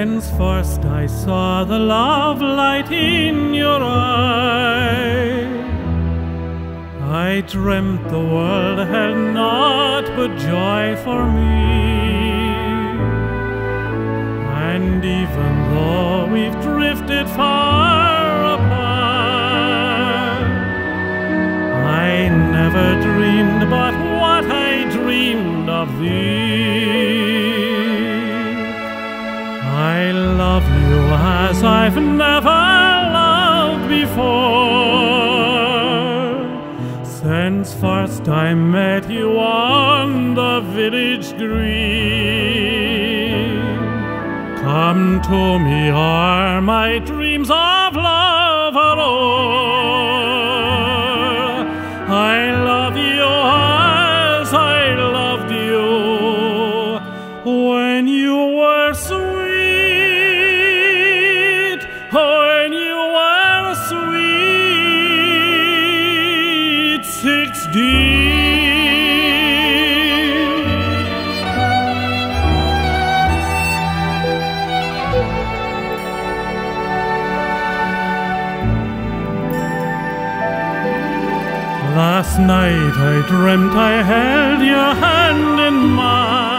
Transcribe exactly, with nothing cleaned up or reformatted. Friends, first I saw the love light in your eye. I dreamt the world held naught but joy for me. And even though we've drifted far apart, I never dreamed but what I dreamed of thee. I love you as I've never loved before. Since first I met you on the village green, come to me, are my dreams of love are o'er. I love you as I loved you when you were sweet. When you were sweet sixteen. Last night I dreamt I held your hand in mine.